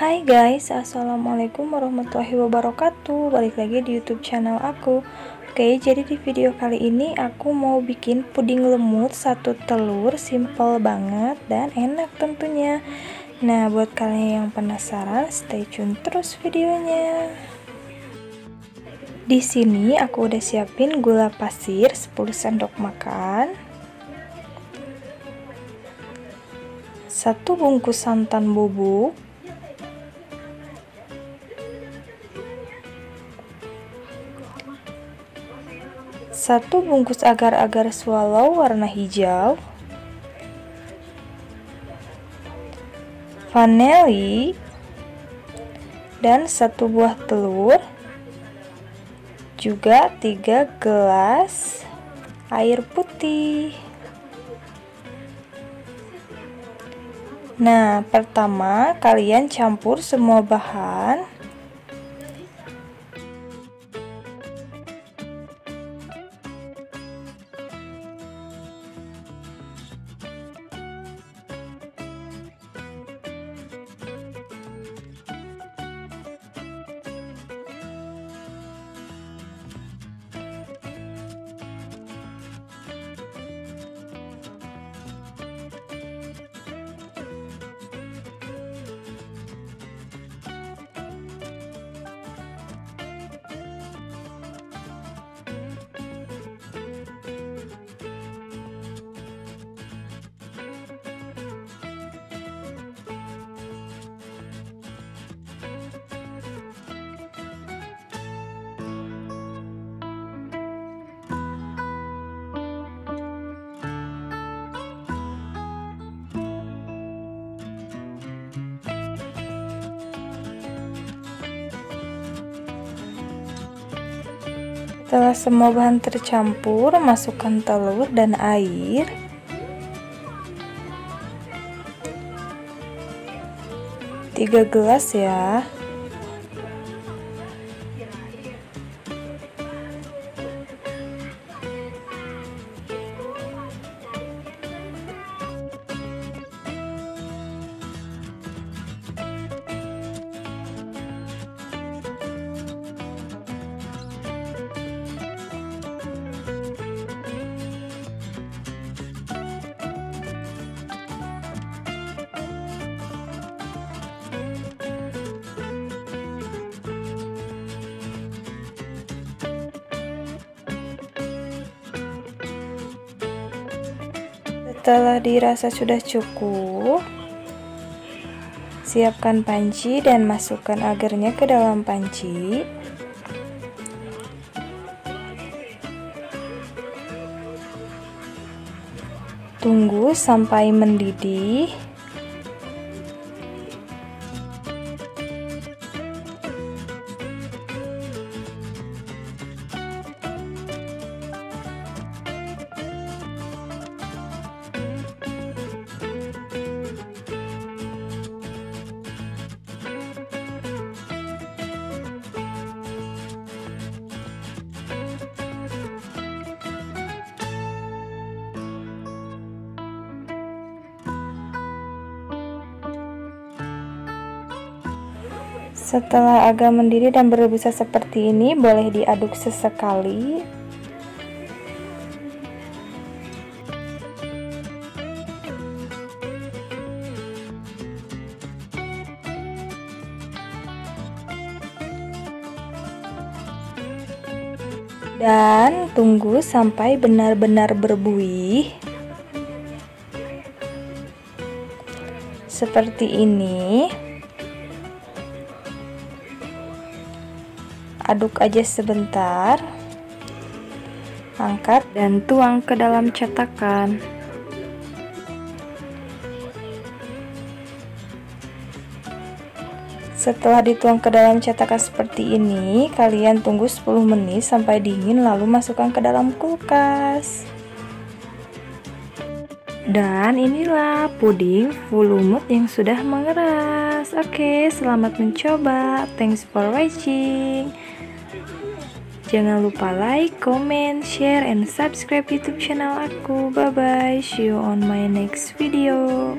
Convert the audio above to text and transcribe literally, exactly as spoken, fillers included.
Hai guys, assalamualaikum warahmatullahi wabarakatuh. Balik lagi di YouTube channel aku. Oke, jadi di video kali ini aku mau bikin puding lemut satu telur, simple banget dan enak tentunya. Nah, buat kalian yang penasaran, stay tune terus videonya. Di sini aku udah siapin gula pasir sepuluh sendok makan, satu bungkus santan bubuk, satu bungkus agar-agar swallow warna hijau, vanili, dan satu buah telur, juga tiga gelas air putih. Nah, pertama kalian campur semua bahan. Setelah semua bahan tercampur, masukkan telur dan air. tiga gelas ya. Setelah dirasa sudah cukup, siapkan panci dan masukkan agarnya ke dalam panci. Tunggu sampai mendidih. Setelah agak mendidih dan berbusa seperti ini, boleh diaduk sesekali. Dan tunggu sampai benar-benar berbuih. Seperti ini. Aduk aja sebentar, angkat dan tuang ke dalam cetakan. Setelah dituang ke dalam cetakan seperti ini, kalian tunggu sepuluh menit sampai dingin, lalu masukkan ke dalam kulkas. Dan inilah puding full lumut yang sudah mengeras. Oke, selamat mencoba. Thanks for watching. Jangan lupa like, comment, share, and subscribe YouTube channel aku. Bye-bye. See you on my next video.